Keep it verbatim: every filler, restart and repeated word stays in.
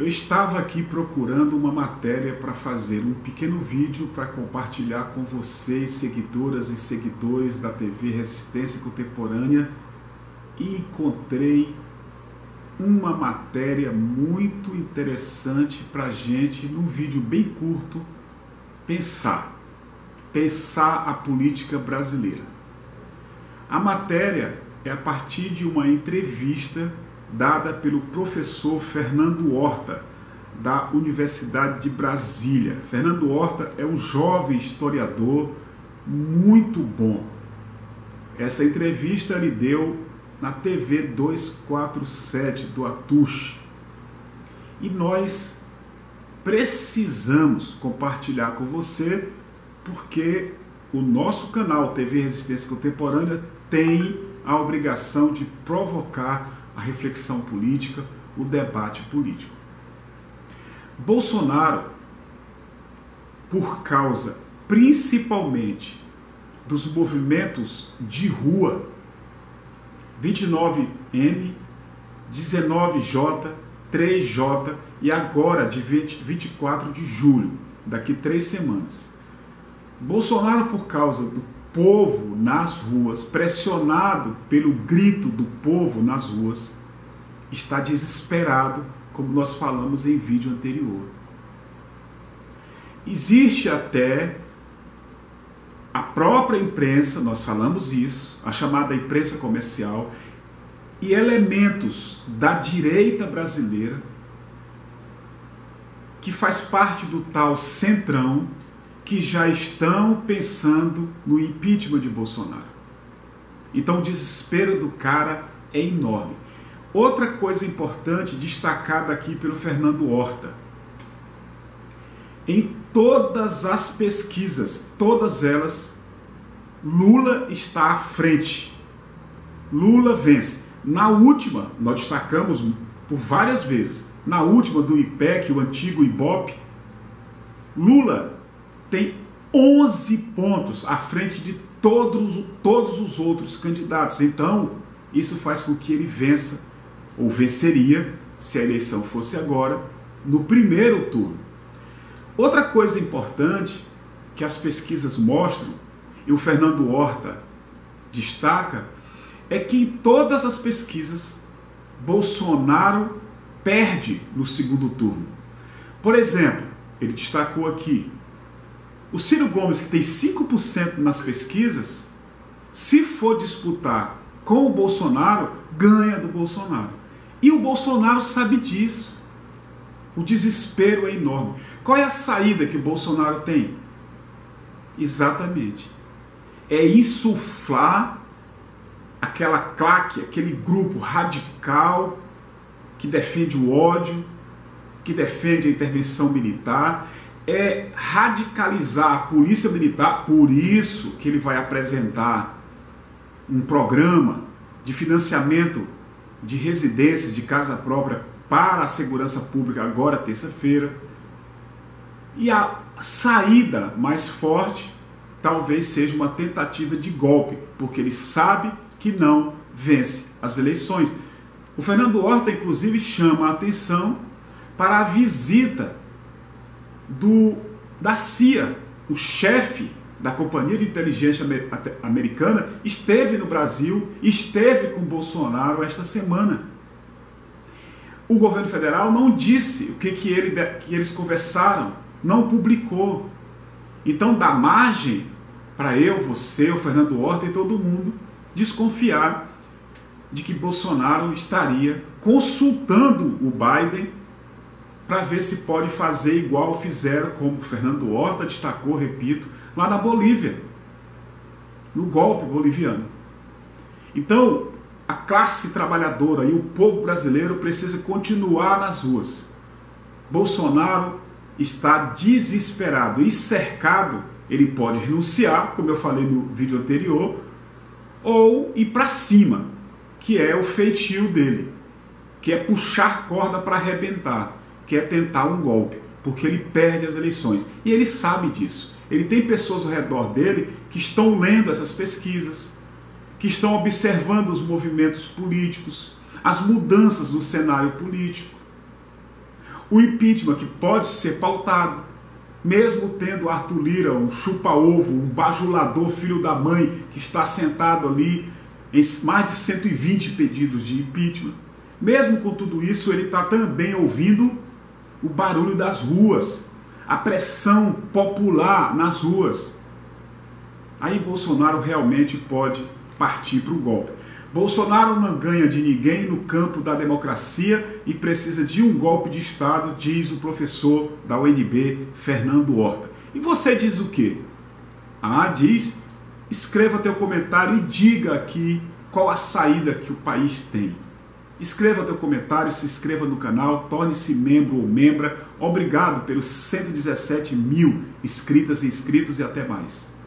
Eu estava aqui procurando uma matéria para fazer um pequeno vídeo para compartilhar com vocês, seguidoras e seguidores da T V Resistência Contemporânea, e encontrei uma matéria muito interessante para a gente, num vídeo bem curto, pensar. Pensar a política brasileira. A matéria é a partir de uma entrevista dada pelo professor Fernando Horta, da Universidade de Brasília. Fernando Horta é um jovem historiador muito bom. Essa entrevista ele deu na T V duzentos e quarenta e sete do Atush. E nós precisamos compartilhar com você, porque o nosso canal T V Resistência Contemporânea tem a obrigação de provocar a reflexão política, o debate político. Bolsonaro, por causa principalmente dos movimentos de rua, vinte e nove M, dezenove J, três J e agora de vinte e quatro de julho, daqui três semanas. Bolsonaro, por causa do povo nas ruas, pressionado pelo grito do povo nas ruas, está desesperado, como nós falamos em vídeo anterior. Existe até a própria imprensa, nós falamos isso, a chamada imprensa comercial, e elementos da direita brasileira, que faz parte do tal centrão, que já estão pensando no impeachment de Bolsonaro. Então o desespero do cara é enorme. Outra coisa importante destacada aqui pelo Fernando Horta. Em todas as pesquisas, todas elas, Lula está à frente. Lula vence. Na última, nós destacamos por várias vezes, na última do I P E C, o antigo Ibope, Lula tem onze pontos à frente de todos, todos os outros candidatos. Então, isso faz com que ele vença, ou venceria, se a eleição fosse agora, no primeiro turno. Outra coisa importante que as pesquisas mostram, e o Fernando Horta destaca, é que em todas as pesquisas, Bolsonaro perde no segundo turno. Por exemplo, ele destacou aqui, o Ciro Gomes, que tem cinco por cento nas pesquisas, se for disputar com o Bolsonaro, ganha do Bolsonaro. E o Bolsonaro sabe disso. O desespero é enorme. Qual é a saída que o Bolsonaro tem? Exatamente. É insuflar aquela claque, aquele grupo radical que defende o ódio, que defende a intervenção militar, é radicalizar a polícia militar, por isso que ele vai apresentar um programa de financiamento de residências, de casa própria para a segurança pública agora, terça-feira. E a saída mais forte talvez seja uma tentativa de golpe, porque ele sabe que não vence as eleições. O Fernando Horta, inclusive, chama a atenção para a visita Do, da C I A, o chefe da Companhia de Inteligência Americana, esteve no Brasil, esteve com Bolsonaro esta semana. O governo federal não disse o que, que, ele, que eles conversaram, não publicou. Então dá margem para eu, você, o Fernando Horta e todo mundo desconfiar de que Bolsonaro estaria consultando o Biden para ver se pode fazer igual fizeram, como o Fernando Horta destacou, repito, lá na Bolívia, no golpe boliviano. Então, a classe trabalhadora e o povo brasileiro precisa continuar nas ruas. Bolsonaro está desesperado e cercado, ele pode renunciar, como eu falei no vídeo anterior, ou ir para cima, que é o feitio dele, que é puxar corda para arrebentar, que é tentar um golpe, porque ele perde as eleições. E ele sabe disso. Ele tem pessoas ao redor dele que estão lendo essas pesquisas, que estão observando os movimentos políticos, as mudanças no cenário político. o impeachment que pode ser pautado, mesmo tendo Arthur Lira, um chupa-ovo, um bajulador filho da mãe, que está sentado ali em mais de cento e vinte pedidos de impeachment, mesmo com tudo isso, ele está também ouvindo o barulho das ruas, a pressão popular nas ruas. Aí Bolsonaro realmente pode partir para o golpe. Bolsonaro não ganha de ninguém no campo da democracia e precisa de um golpe de Estado, diz o professor da U N B, Fernando Horta. E você diz o quê? Ah, diz, escreva teu comentário e diga aqui qual a saída que o país tem. Escreva teu comentário, se inscreva no canal, torne-se membro ou membra. Obrigado pelos cento e dezessete mil inscritas e inscritos e até mais.